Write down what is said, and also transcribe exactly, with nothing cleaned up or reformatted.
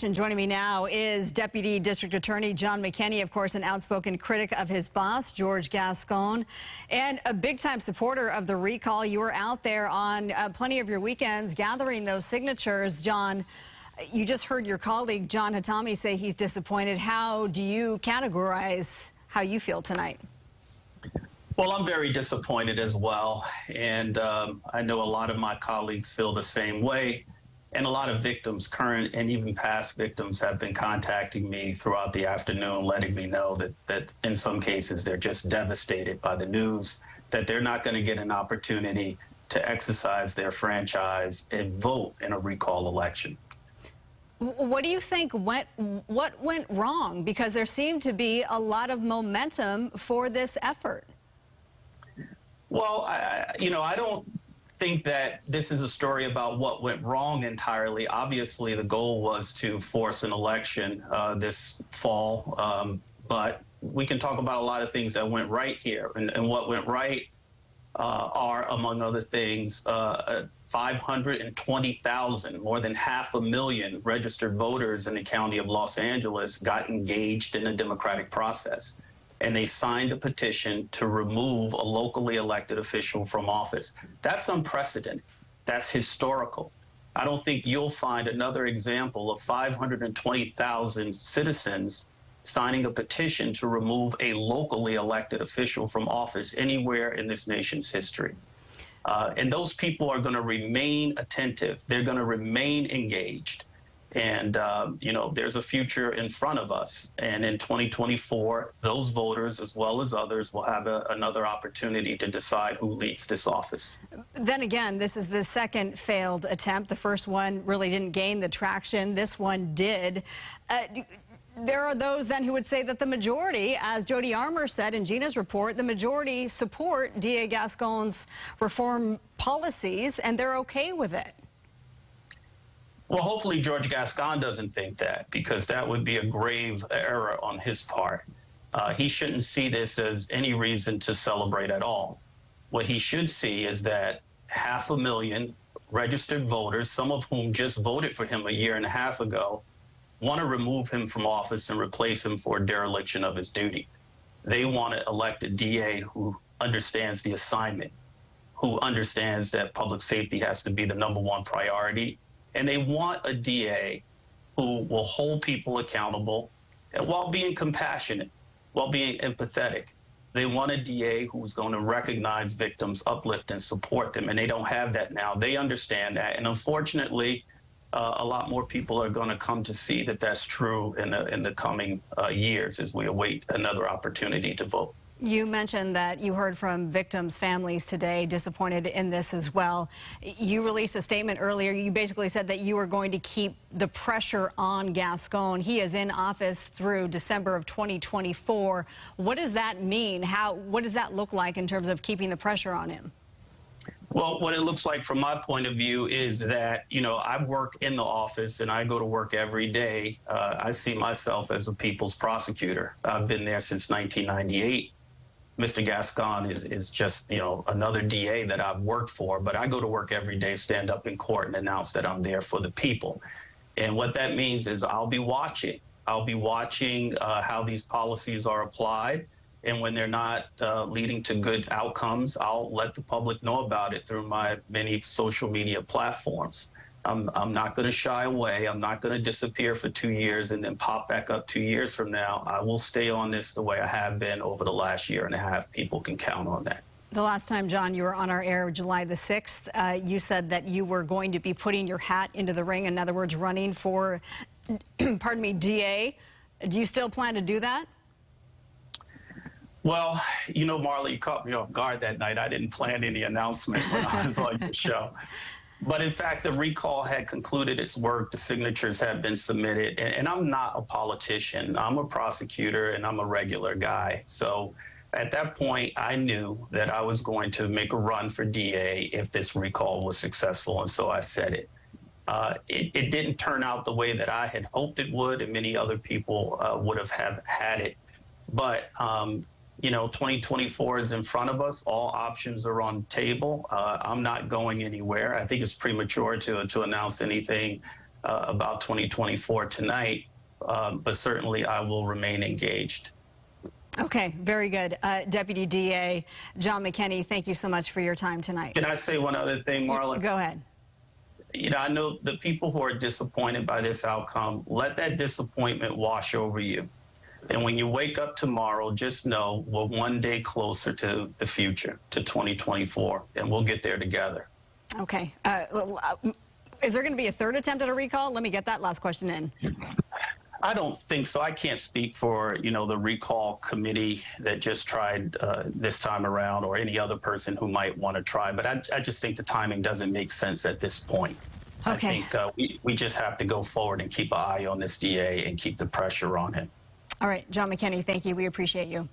question. Joining me now is Deputy District Attorney John McKinney, of course, an outspoken critic of his boss, George Gascon, and a big-time supporter of the recall. You were out there on uh, plenty of your weekends gathering those signatures. John, you just heard your colleague, John Hatami, say he's disappointed. How do you categorize how you feel tonight? Well, I'm very disappointed as well, and um, I know a lot of my colleagues feel the same way, and a lot of victims, current and even past victims, have been contacting me throughout the afternoon, letting me know that, that in some cases they're just devastated by the news, that they're not going to get an opportunity to exercise their franchise and vote in a recall election. What do you think went, what went wrong? Because there seemed to be a lot of momentum for this effort. Well, I, you know, I don't think that this is a story about what went wrong entirely. Obviously, the goal was to force an election uh, this fall, um, but we can talk about a lot of things that went right here. And, and what went right uh, are, among other things, uh, five hundred twenty thousand, more than half a million registered voters in the county of Los Angeles got engaged in a democratic process, and they signed a petition to remove a locally elected official from office. That's unprecedented. That's historical. I don't think you'll find another example of five hundred twenty thousand citizens signing a petition to remove a locally elected official from office anywhere in this nation's history. Uh, and those people are going to remain attentive. They're going to remain engaged. And, uh, you know, there's a future in front of us. And in twenty twenty-four, those voters, as well as others, will have a, another opportunity to decide who leads this office. Then again, this is the second failed attempt. The first one really didn't gain the traction. This one did. Uh, there are those then who would say that the majority, as Jody Armour said in Gina's report, the majority support D A Gascon's reform policies, and they're okay with it. Well, hopefully George Gascon doesn't think that, because that would be a grave error on his part. Uh, he shouldn't see this as any reason to celebrate at all. What he should see is that half a million registered voters, some of whom just voted for him a year and a half ago, want to remove him from office and replace him for dereliction of his duty. They want to elect a D A who understands the assignment, who understands that public safety has to be the number one priority. And they want a D A who will hold people accountable, and while being compassionate, while being empathetic. They want a D A who's going to recognize victims, uplift, and support them. And they don't have that now. They understand that. And unfortunately, uh, a lot more people are going to come to see that that's true in the, in the coming uh, years as we await another opportunity to vote. You mentioned that you heard from victims' families today, disappointed in this as well. You released a statement earlier. You basically said that you were going to keep the pressure on Gascon. He is in office through December of twenty twenty-four. What does that mean? How, what does that look like in terms of keeping the pressure on him? Well, what it looks like from my point of view is that, you know, I work in the office and I go to work every day. Uh, I see myself as a people's prosecutor. I've been there since nineteen ninety-eight. Mister Gascon is, is just, you know, another D A that I've worked for, but I go to work every day, stand up in court, and announce that I'm there for the people. And what that means is I'll be watching. I'll be watching uh, how these policies are applied, and when they're not uh, leading to good outcomes, I'll let the public know about it through my many social media platforms. I'm, I'm not going to shy away. I'm not going to disappear for two years and then pop back up two years from now. I will stay on this the way I have been over the last year and a half. People can count on that. The last time, John, you were on our air, July the sixth, uh, you said that you were going to be putting your hat into the ring, in other words, running for, pardon me, D A. Do you still plan to do that? Well, you know, Marla, you caught me off guard that night. I didn't plan any announcement when I was on your show. But in fact, the recall had concluded its work. The signatures had been submitted. And, and I'm not a politician. I'm a prosecutor, and I'm a regular guy. So at that point, I knew that I was going to make a run for D A if this recall was successful. And so I said it. Uh, it, it didn't turn out the way that I had hoped it would, and many other people uh, would have, have had it. But um, you know, twenty twenty-four is in front of us. All options are on the table. Uh, I'm not going anywhere. I think it's premature to, to announce anything uh, about twenty twenty-four tonight, um, but certainly I will remain engaged. Okay, very good. Uh, Deputy D A John McKinney, thank you so much for your time tonight. Can I say one other thing, Marla? Go ahead. You know, I know the people who are disappointed by this outcome, let that disappointment wash over you. And when you wake up tomorrow, just know we're one day closer to the future, to twenty twenty-four, and we'll get there together. Okay. Uh, is there going to be a third attempt at a recall? Let me get that last question in. I don't think so. I can't speak for, you know, the recall committee that just tried uh, this time around, or any other person who might want to try. But I, I just think the timing doesn't make sense at this point. Okay. I think uh, we, we just have to go forward and keep an eye on this D A and keep the pressure on him. All right, John McKinney, thank you. We appreciate you.